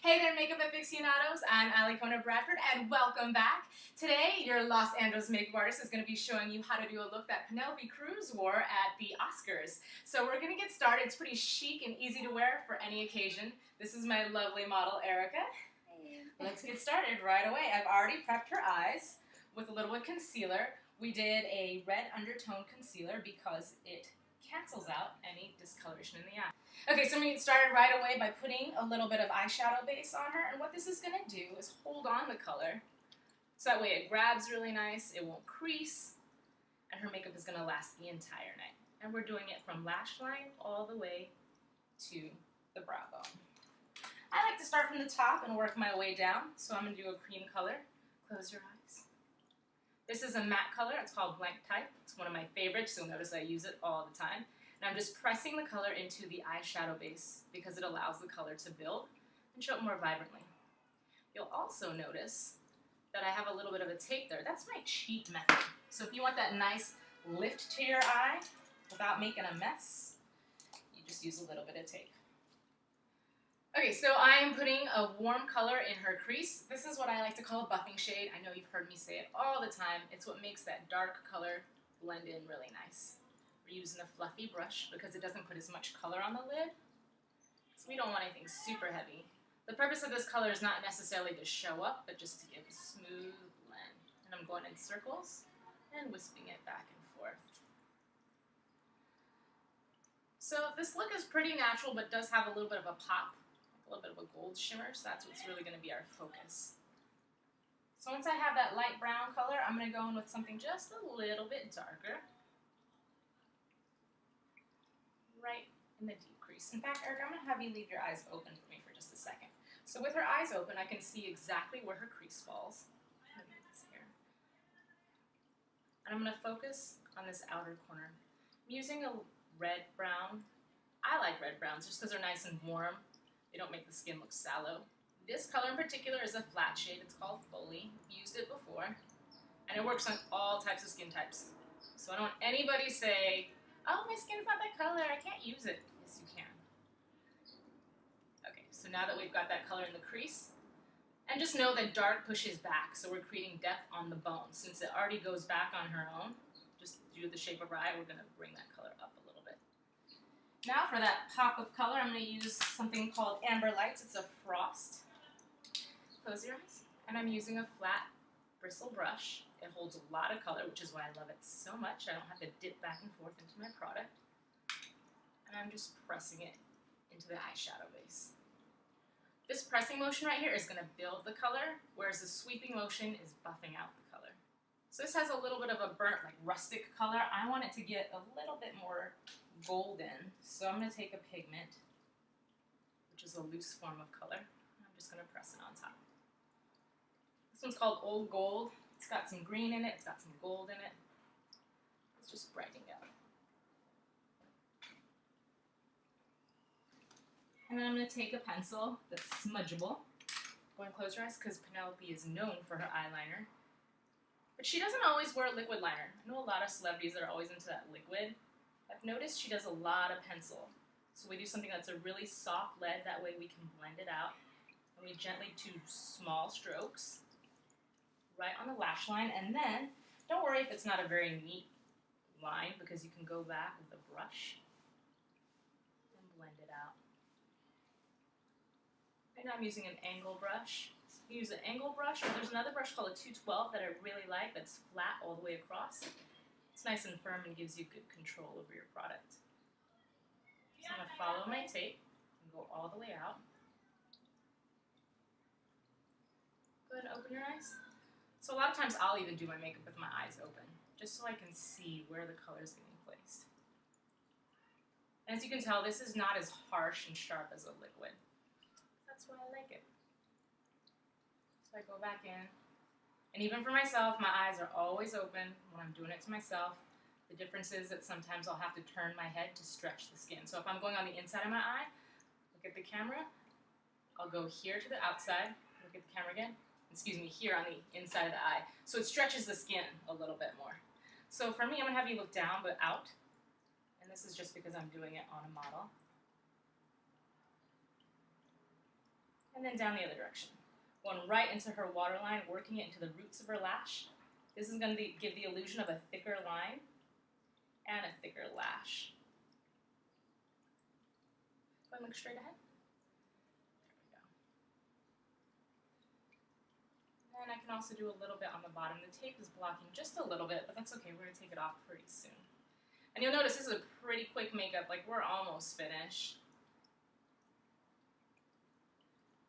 Hey there, makeup aficionados, I'm Alikona Bradford and welcome back. Today, your Los Angeles makeup artist is going to be showing you how to do a look that Penelope Cruz wore at the Oscars. So we're going to get started. It's pretty chic and easy to wear for any occasion. This is my lovely model, Erica. Let's get started right away. I've already prepped her eyes with a little bit of concealer. We did a red undertone concealer because it cancels out any discoloration in the eye. Okay, so I'm going to get started right away by putting a little bit of eyeshadow base on her, and what this is going to do is hold on the color so that way it grabs really nice, it won't crease, and her makeup is going to last the entire night. And we're doing it from lash line all the way to the brow bone. I like to start from the top and work my way down, so I'm going to do a cream color. Close your eyes. This is a matte color, it's called Blank Type. It's one of my favorites, you'll notice I use it all the time. And I'm just pressing the color into the eyeshadow base because it allows the color to build and show up more vibrantly. You'll also notice that I have a little bit of a tape there. That's my cheat method. So if you want that nice lift to your eye without making a mess, you just use a little bit of tape. Okay, so I am putting a warm color in her crease. This is what I like to call a buffing shade. I know you've heard me say it all the time. It's what makes that dark color blend in really nice. We're using a fluffy brush because it doesn't put as much color on the lid. So we don't want anything super heavy. The purpose of this color is not necessarily to show up, but just to give a smooth blend. And I'm going in circles and wisping it back and forth. So this look is pretty natural, but does have a little bit of a pop. A little bit of a gold shimmer, so that's what's really going to be our focus. So once I have that light brown color, I'm going to go in with something just a little bit darker. Right in the deep crease. In fact, Erica, I'm going to have you leave your eyes open for me for just a second. So with her eyes open, I can see exactly where her crease falls. Maybe this here. And I'm going to focus on this outer corner. I'm using a red brown. I like red browns just because they're nice and warm. They don't make the skin look sallow. This color in particular is a flat shade. It's called Folie. I've used it before. And it works on all types of skin types. So I don't want anybody say, oh, my skin's not that color, I can't use it. Yes, you can. Okay, so now that we've got that color in the crease, and just know that dark pushes back, so we're creating depth on the bone. Since it already goes back on her own, just due to the shape of her eye, we're going to bring that color up a little bit. Now for that pop of color, I'm going to use something called Amber Lights. It's a frost. Close your eyes. And I'm using a flat bristle brush. It holds a lot of color, which is why I love it so much. I don't have to dip back and forth into my product. And I'm just pressing it into the eyeshadow base. This pressing motion right here is going to build the color, whereas the sweeping motion is buffing out the color. So this has a little bit of a burnt, like rustic color. I want it to get a little bit more golden. So I'm going to take a pigment, which is a loose form of color. I'm just going to press it on top. This one's called Old Gold. It's got some green in it. It's got some gold in it. It's just brightening up. And then I'm going to take a pencil that's smudgeable. Go and close your eyes because Penelope is known for her eyeliner. But she doesn't always wear a liquid liner. I know a lot of celebrities that are always into that liquid. I've noticed she does a lot of pencil. So we do something that's a really soft lead, that way we can blend it out. And we gently do small strokes right on the lash line. And then, don't worry if it's not a very neat line, because you can go back with a brush and blend it out. Right now I'm using an angle brush. You use an angle brush, or there's another brush called a 212 that I really like that's flat all the way across. It's nice and firm and gives you good control over your product. So I'm going to follow my tape and go all the way out. Go ahead and open your eyes. So a lot of times I'll even do my makeup with my eyes open, just so I can see where the color is getting placed. And as you can tell, this is not as harsh and sharp as a liquid. That's why I like it. So I go back in, and even for myself, my eyes are always open when I'm doing it to myself. The difference is that sometimes I'll have to turn my head to stretch the skin. So if I'm going on the inside of my eye, look at the camera, I'll go here to the outside, look at the camera again, excuse me, here on the inside of the eye. So it stretches the skin a little bit more. So for me, I'm going to have you look down but out, and this is just because I'm doing it on a model. and then down the other direction. Going right into her waterline, working it into the roots of her lash. This is going to give the illusion of a thicker line and a thicker lash. Go ahead and look straight ahead. There we go. And I can also do a little bit on the bottom. The tape is blocking just a little bit, but that's okay. We're going to take it off pretty soon. And you'll notice this is a pretty quick makeup, like we're almost finished.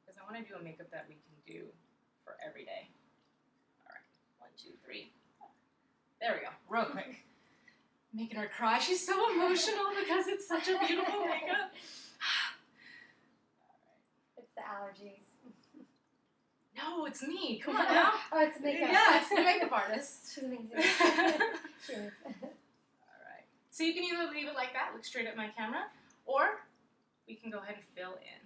Because I want to do a makeup that we can do for every day. All right, 1, 2, 3. There we go, real quick. Making her cry, she's so emotional because it's such a beautiful makeup. It's the allergies. No, it's me, come on now. Oh, it's makeup. Yeah, it's the makeup artist. She's amazing. She is. So you can either leave it like that, look straight at my camera, or we can go ahead and fill in.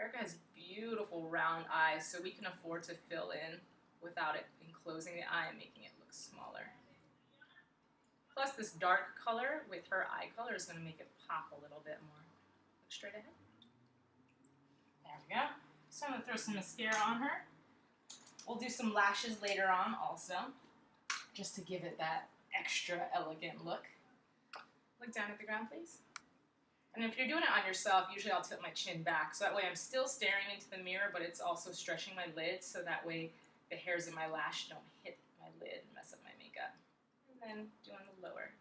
Erica has beautiful round eyes, so we can afford to fill in without it enclosing the eye and making it look smaller. Plus this dark color with her eye color is going to make it pop a little bit more. Look straight ahead. There we go. So I'm going to throw some mascara on her. We'll do some lashes later on also, just to give it that extra elegant look. Look down at the ground, please. And if you're doing it on yourself, usually I'll tilt my chin back, so that way I'm still staring into the mirror, but it's also stretching my lid, so that way the hairs in my lash don't hit my lid and mess up my makeup. And then doing the lower.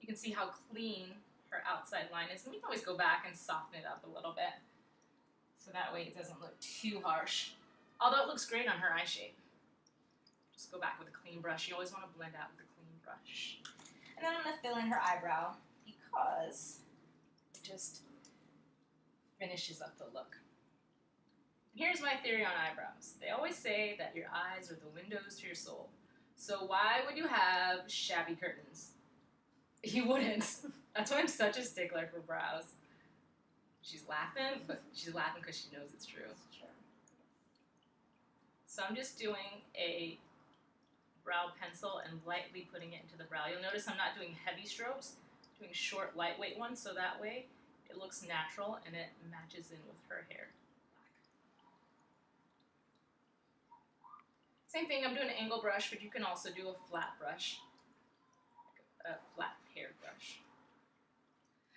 You can see how clean her outside line is, and we can always go back and soften it up a little bit, so that way it doesn't look too harsh. Although it looks great on her eye shape. Just go back with a clean brush. You always want to blend out with a clean brush. And then I'm going to fill in her eyebrow because it just finishes up the look. And here's my theory on eyebrows. They always say that your eyes are the windows to your soul. So why would you have shabby curtains? You wouldn't. That's why I'm such a stickler for brows. She's laughing, but she's laughing because she knows it's true. It's true. So I'm just doing a brow pencil and lightly putting it into the brow. You'll notice I'm not doing heavy strokes, I'm doing short, lightweight ones, so that way it looks natural and it matches in with her hair. Same thing, I'm doing an angle brush, but you can also do a flat brush, like a flat hair brush.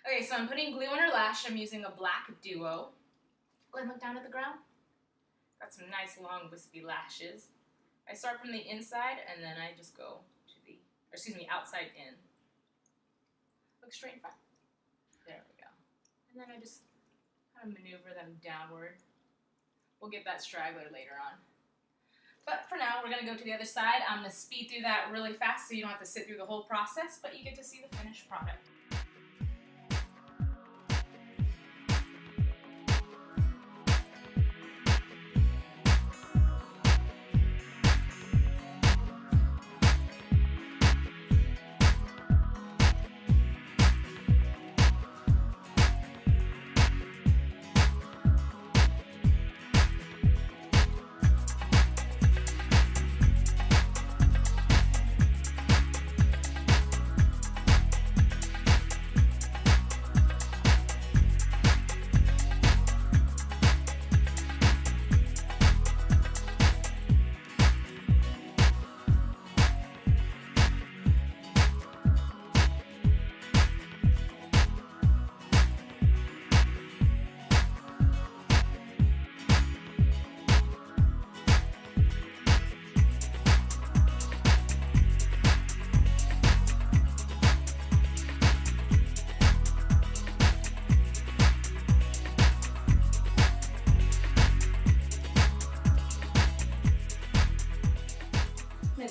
Okay, so I'm putting glue on her lash. I'm using a black duo. Let me look down at the ground. Got some nice long wispy lashes. I start from the inside and then I just go to the, outside in. Look straight in front. There we go. And then I just kind of maneuver them downward. We'll get that straggler later on. But for now, we're going to go to the other side. I'm going to speed through that really fast so you don't have to sit through the whole process, but you get to see the finished product.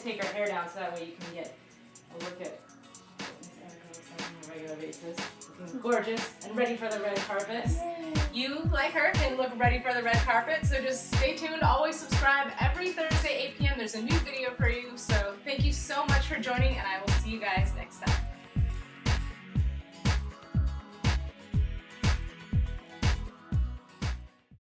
Take our hair down so that way you can get a look at on a regular basis. Looking gorgeous and ready for the red carpet. Yay. You, like her, can look ready for the red carpet, so just stay tuned. Always subscribe. Every Thursday, 8 p.m., there's a new video for you. So thank you so much for joining, and I will